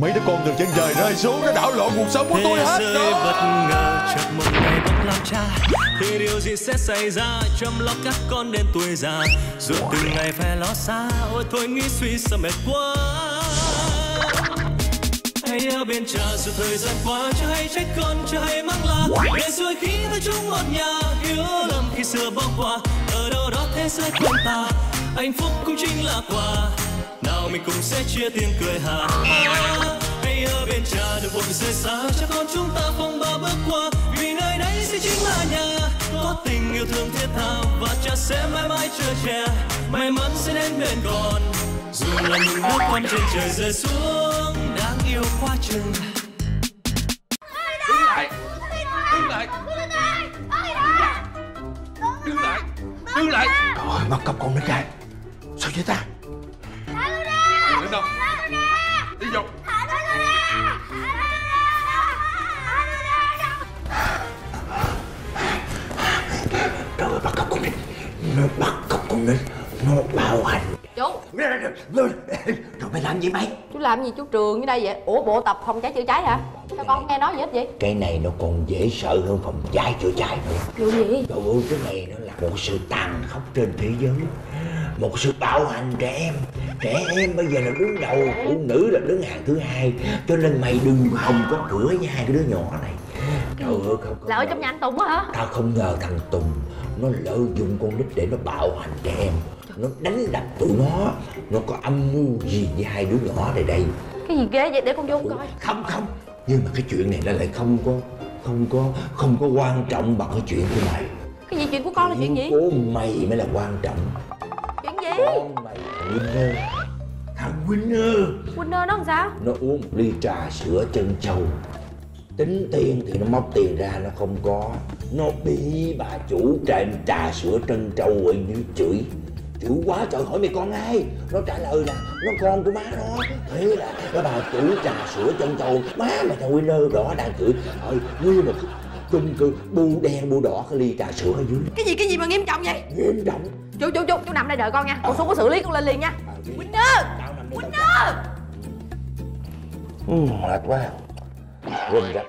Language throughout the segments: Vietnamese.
Mấy đứa con từ trên trời rơi xuống nó đảo lộn cuộc sống của tôi hết đó. Thế giới bất ngờ chợt một ngày bỗng làm cha, thì điều gì sẽ xảy ra? Chăm lo các con đến tuổi già, rồi từng ngày phải lo xa. Ôi thôi nghĩ suy sao mệt quá. Hãy ở bên cha dù thời gian qua, chưa hay trách con, chưa hay mắc la. Để rồi khi ta chung một nhà, hiểu lầm khi xưa bỏ qua. Ở đâu đó thế giới quên ta, hạnh phúc cũng chính là quà. Nào mình cũng sẽ chia tiếng cười hà. Hãy ở bên cha đừng vội rời xa, cha con chúng ta phong ba bước qua. Vì nơi đấy sẽ chính là nhà, có tình yêu thương thiết tha. Và cha sẽ mãi mãi chờ che, may mắn sẽ đến bên con. Dù là những bước con trên trời rơi xuống, đáng yêu quá chừng. Đứng lại, đứng lại, đứng lại, đứng lại. Thôi mất cặp con đứa trai, sao vậy ta? Đến đâu? Đi vô. Trời ơi, bắt cóc con nít. Nó bắt cóc con nít. Nó bạo hành. Chú. Rồi mày làm gì mày? Chú làm gì chú Trường ở đây vậy? Ủa bộ tập phòng cháy chữa cháy hả? Sao con không nghe nói gì hết vậy? Cái này nó còn dễ sợ hơn phòng cháy chữa cháy nữa. Điều gì? Trời ơi, cái này nó là một sự tàn khốc trên thế giới. Một sự bạo hành trẻ em bây giờ là đứng đầu, phụ nữ là đứng hàng thứ hai, cho nên mày đừng hòng có cửa với hai cái đứa nhỏ này. Trời ơi, không là ở trong nhà anh Tùng á hả? Tao không ngờ thằng Tùng nó lợi dụng con nít để nó bạo hành trẻ em, nó đánh đập tụi nó có âm mưu gì với hai đứa nhỏ này đây? Cái gì ghê vậy, để con vô coi. Không, nhưng mà cái chuyện này nó lại không có quan trọng bằng cái chuyện của mày. Cái gì chuyện của con là chuyện gì? Của mày mới là quan trọng. Con mày Winner. Thằng Winner nó làm sao? Nó uống một ly trà sữa trân châu, tính tiền thì nó móc tiền ra nó không có. Nó bị bà chủ trà sữa trân châu ở dưới chửi. Chửi quá trời, hỏi mày con ai? Nó trả lời là nó con của má nó. Thế là cái bà chủ trà sữa trân châu, má mày thằng Winner đó đang chửi. Thôi nguyên một chung cư bu đen bu đỏ cái ly trà sữa ở dưới. Cái gì mà nghiêm trọng vậy? Nghiêm trọng. Chú nằm đây đợi con nha, con xuống có xử lý con lên liền nha. Winner. Mệt quá. Quên ra.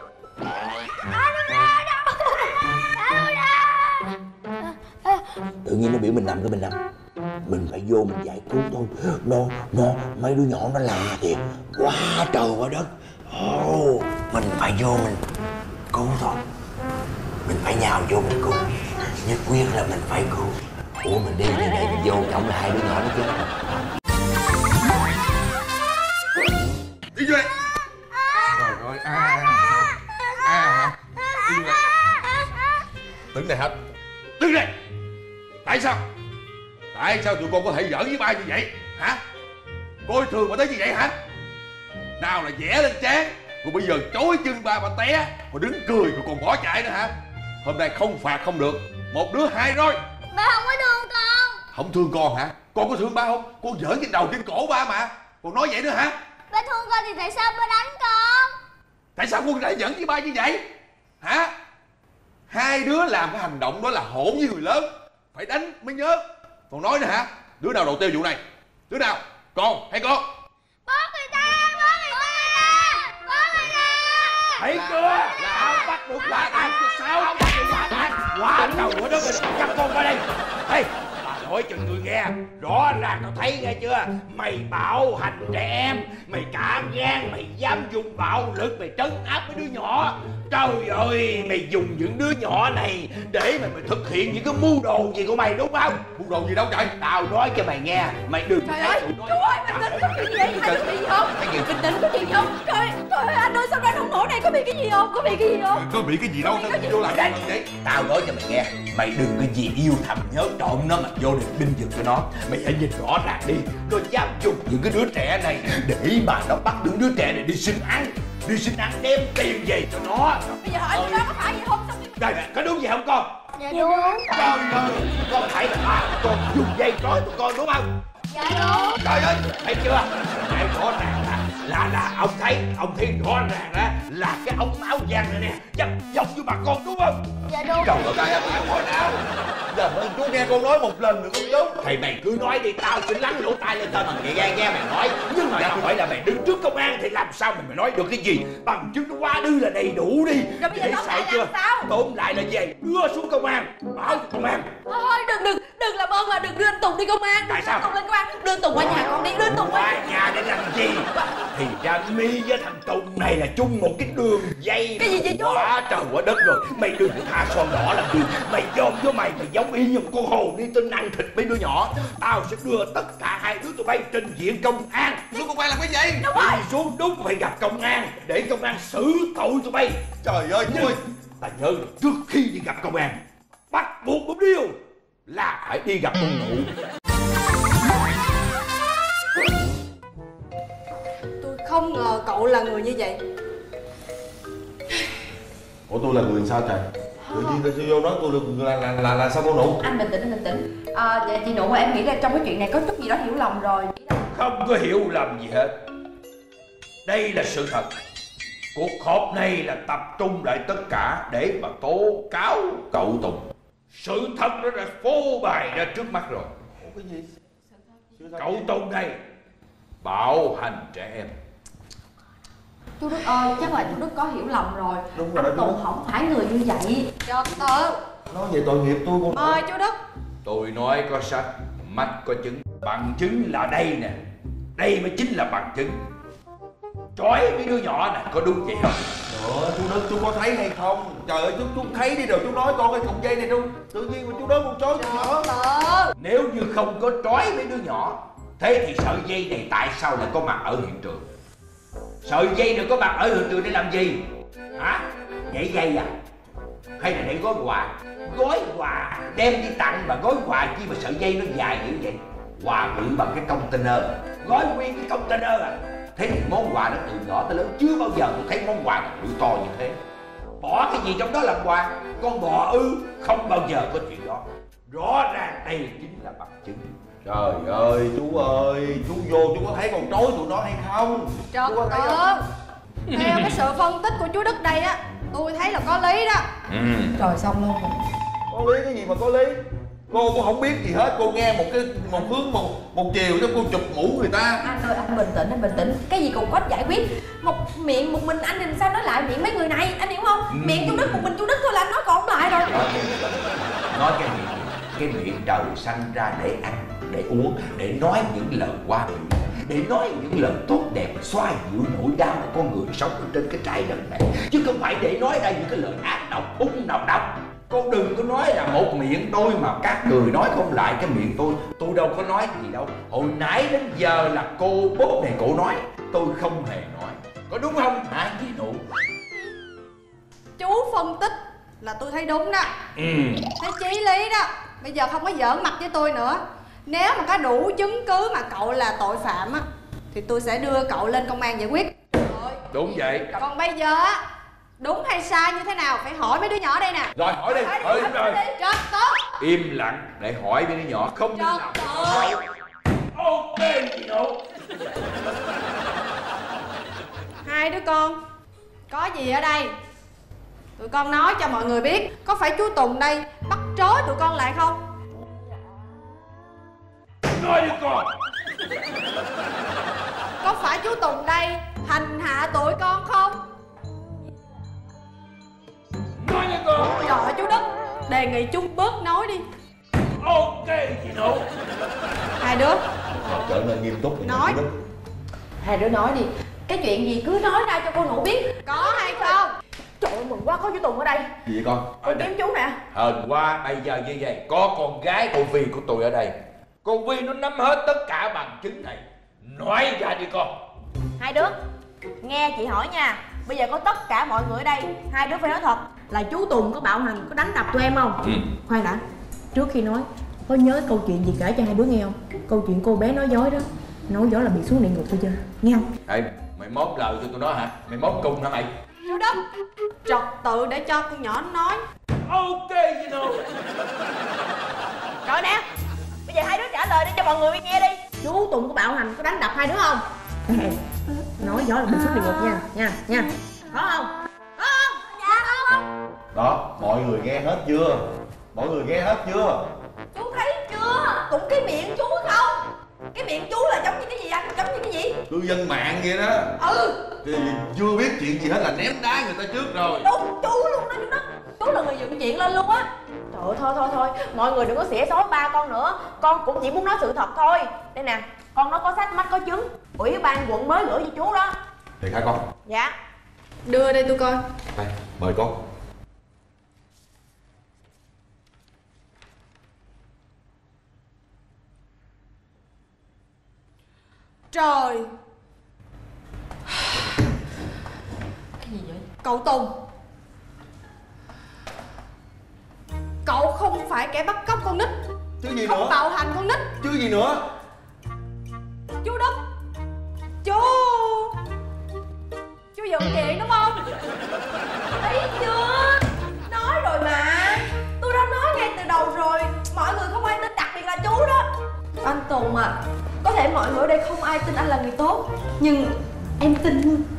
Tự nhiên nó biểu mình nằm, mình phải vô mình giải cứu thôi. Nó mấy đứa nhỏ nó làm thiệt quá trời quá đất. Mình phải vô mình cứu thôi. Mình phải nhào vô mình cứu. Nhất quyết là mình phải cứu. Ủa mình đi từ đây mình vô trọng lại hai đứa nhỏ nó chứ. Đi vô đây. Trời ơi, đi vô đây. Đứng đây hết. Đứng đây. Tại sao? Tại sao tụi con có thể giỡn với ba như vậy? Hả? Coi thường mà tới như vậy hả? Nào là vẽ lên trán, rồi bây giờ chối chân ba mà té, rồi đứng cười rồi còn bỏ chạy nữa hả? Hôm nay không phạt không được. Một đứa hai rồi. Ba không có thương con. Không thương con hả? Con có thương ba không? Con giỡn trên đầu trên cổ ba mà. Còn nói vậy nữa hả? Ba thương con thì tại sao ba đánh con? Tại sao con lại giỡn với ba như vậy? Hả? Hai đứa làm cái hành động đó là hỗn với người lớn, phải đánh mới nhớ. Còn nói nữa hả? Đứa nào đầu tiêu vụ này? Đứa nào? Con hay con? Bố người ta. Thấy chưa? Là bắt được quả tang cho sao? Quá đầu của nó mình cắt con qua đây. Ê, bà nói cho người nghe, rõ ràng tao thấy nghe chưa? Mày bạo hành trẻ em, mày cảm gan, mày dám dùng bạo lực, mày trấn áp mấy đứa nhỏ. Trời ơi, mày dùng những đứa nhỏ này để mày thực hiện những cái mưu đồ gì của mày đúng không? Mưu đồ gì đâu trời? Tao nói cho mày nghe, mày đừng. Trời ơi, chú ơi, bình tĩnh có chuyện gì vậy? Anh bị gì không? Bình tĩnh có chuyện gì không? Trời ơi, anh ơi, sao ra trong mổ này có bị cái gì không? Có bị cái gì đâu, nó vô lại đây vậy? Tao nói cho mày nghe, mày đừng có gì yêu thầm nhớ trộm nó mà vô để binh vực cho nó. Mày hãy nhìn rõ ràng đi, nó dám dùng những cái đứa trẻ này để mà nó bắt những đứa trẻ này đi xin ăn. Đem tiền về cho nó. Bây giờ hỏi nó có phải gì không? Đây, có đúng gì không con? Dạ đúng. Trời ơi, con thấy là ba con dùng dây trói tụi con đúng không? Dạ đúng. Trời ơi, thấy chưa? Thấy rõ ràng là ông thấy rõ ràng là cái ống máu vàng này nè dập dọc vô bà con đúng không? Dạ đúng. Trời ơi, ai cũng không hỏi nào. Giờ ơn chú nghe con nói một lần được không chú? Thì mày cứ nói đi, tao sẽ lắng lỗ tai lên tên thằng Nghệ Giang nghe mày nói. Nhưng mà tao hỏi là mày đứng trước công an thì làm sao mày nói được cái gì? Bằng chứng nó quá đư là đầy đủ đi. Rồi bây giờ tóm lại làm sao? Tóm lại là gì? Đưa xuống công an, báo công an. Thôi đừng làm ơn là đừng đưa anh Tùng đi công an. Tại sao? Tùng lên công an, đưa Tùng qua nhà con đi, đưa Tùng qua nhà để làm gì? Thì ra My với thằng Tùng này là chung một cái đường dây. Cái gì vậy chú? Quá trời quá đất rồi, mày đừng tha son đỏ làm gì? Mày dòm cho mày giống y như một con hồn đi tin ăn thịt mấy đứa nhỏ. Tao sẽ đưa tất cả hai đứa tụi bay trình diện công an. Đưa công an làm cái gì? Đúng rồi. Đi xuống đúng phải gặp công an để công an xử tội tụi bay. Trời ơi chú ơi, ta nhớ trước khi đi gặp công an bắt buộc một điều là phải đi gặp ông Nụ. Tôi không ngờ cậu là người như vậy. Ủa tôi là người sao trời? Tự nhiên ta vô nói tôi được là sao cô Nụ? Anh bình tĩnh, anh bình tĩnh. Dạ chị Nụ, em nghĩ là trong cái chuyện này có chút gì đó hiểu lầm rồi. Không có hiểu lầm gì hết. Đây là sự thật. Cuộc họp này là tập trung lại tất cả để mà tố cáo cậu Tùng. Sự thật nó đã phô bày ra trước mắt rồi. Cái gì? Cậu Tùng này bạo hành trẻ em. Chú Đức ơi, chắc là chú Đức có hiểu lầm rồi. Đúng rồi, anh Tùng không phải người như vậy. Cho tớ. Nói về tội nghiệp tôi. Mời chú Đức. Tôi nói có sách, mách có chứng. Bằng chứng là đây nè. Đây mới chính là bằng chứng. Trói mấy đứa nhỏ nè, có đúng vậy không? Trời, chú Đức, chú có thấy hay không? Trời ơi, chú thấy đi rồi, chú nói con cái cục dây này đâu. Tự nhiên mà chú Đức con trói đứa nhỏ. Nếu như không có trói mấy đứa nhỏ, thế thì sợi dây này tại sao lại có mặt ở hiện trường? Sợi dây được có mặt ở hiện trường để làm gì? Hả? Nhảy dây à? Hay là để gói quà? Gói quà đem đi tặng mà gói quà chi mà sợi dây nó dài như vậy? Quà bự bằng cái container, gói nguyên cái container à? Thế thì món quà nó từ nhỏ tới lớn chưa bao giờ tôi thấy món quà nó bự to như thế. Bỏ cái gì trong đó làm quà? Con bò ư? Không bao giờ có chuyện đó. Rõ ràng đây chính là bằng chứng. Trời ơi chú ơi, chú vô chú có thấy con trối tụi nó hay không? Trật tự. Theo cái sự phân tích của chú Đức đây á, tôi thấy là có lý đó. Trời xong luôn rồi. Có lý cái gì mà có lý? Cô cũng không biết gì hết, cô nghe một hướng một chiều đó cô chụp mũ người ta. Anh ơi, anh bình tĩnh, anh bình tĩnh. Cái gì cũng có giải quyết. Một mình anh thì sao nói lại miệng mấy người này, anh hiểu không? Miệng chú Đức, một mình chú Đức thôi là anh nói còn không lại rồi. Nói cái miệng trời sanh ra để ăn, để uống, để nói những lời qua đường, để nói những lời tốt đẹp xoa dịu nỗi đau của con người sống ở trên cái trái đất này, chứ không phải để nói ra những cái lời ác độc hung độc. Con đừng có nói là một miệng tôi mà các người nói không lại cái miệng tôi. Tôi đâu có nói gì đâu. Hồi nãy đến giờ là cô bốt này cổ nói, tôi không hề nói. Có đúng không hả chị Nụ? Chú phân tích là tôi thấy đúng đó. Thấy chí lý đó. Bây giờ không có giỡn mặt với tôi nữa. Nếu mà có đủ chứng cứ mà cậu là tội phạm á thì tôi sẽ đưa cậu lên công an giải quyết. Rồi. Đúng vậy. Còn bây giờ á, đúng hay sai như thế nào phải hỏi mấy đứa nhỏ đây nè. Rồi hỏi đi. Hỏi đi. Rồi. Trật tự. Im lặng để hỏi mấy đứa nhỏ không nên làm. Ok chị Nụ. Hai đứa con có gì ở đây? Tụi con nói cho mọi người biết, có phải chú Tùng đây bắt trói tụi con lại không? Nói đi con. Có phải chú Tùng đây hành hạ tụi con không? Nói đi con. Trời ơi chú Đức, đề nghị chú bớt nói đi. Ok chị Nụ. Hai đứa trở nên nghiêm túc. Nói. Hai đứa nói đi. Cái chuyện gì cứ nói ra cho cô Nụ biết. Có hay không? Trời ơi, mừng quá có chú Tùng ở đây. Gì vậy con? Con kiếm chú nè. Hên quá, bây giờ như vậy có con gái cô Vi của tôi ở đây. Con Vi nó nắm hết tất cả bằng chứng này. Nói ra đi con. Hai đứa nghe chị hỏi nha. Bây giờ có tất cả mọi người ở đây, hai đứa phải nói thật là chú Tùng có bạo hành, có đánh đập tụi em không? Khoan đã, trước khi nói, có nhớ câu chuyện gì kể cho hai đứa nghe không? Câu chuyện cô bé nói dối đó. Nói dối là bị xuống địa ngục thôi chưa? Nghe không? Ê, mày mốt lời cho tụi nó hả? Mày mốt cung hả mày? Chú Đức, trật tự để cho con nhỏ nó nói. Ok chị Nụ. Rồi nè, bây giờ hai đứa trả lời đi cho mọi người nghe đi. Chú Tùng có bạo hành, có đánh đập hai đứa không? Nói gió là mình xuất địa ngục nha. Có không? Có không? Dạ không. Đó, mọi người nghe hết chưa? Mọi người nghe hết chưa? Chú thấy chưa? Cũng cái miệng chú không? Cái miệng chú là giống như cái gì anh? Giống như cái gì? Cư dân mạng vậy đó. Ừ. Thì chưa biết chuyện gì hết là ném đá người ta trước rồi. Đúng, chú luôn đó chú đó. Chú là người dựng chuyện lên luôn á. Trời ơi, thôi. Mọi người đừng có xỉa xói ba con nữa. Con cũng chỉ muốn nói sự thật thôi. Đây nè, con nó có sách mách có chứng. Ủy ban quận mới gửi cho chú đó. Thiệt hả con? Dạ. Đưa đây tôi coi. Đây, mời con. Trời. Cái gì vậy? Cậu Tùng, cậu không phải kẻ bắt cóc con nít. Chứ gì không nữa? Không bạo hành con nít. Chứ gì nữa? Chú Đức, chú dựng chuyện đúng không? Thấy chưa? Nói rồi mà. Tôi đã nói ngay từ đầu rồi. Mọi người không ai tin, đặc biệt là chú đó. Anh Tùng à, có thể mọi người ở đây không ai tin anh là người tốt, nhưng em tin.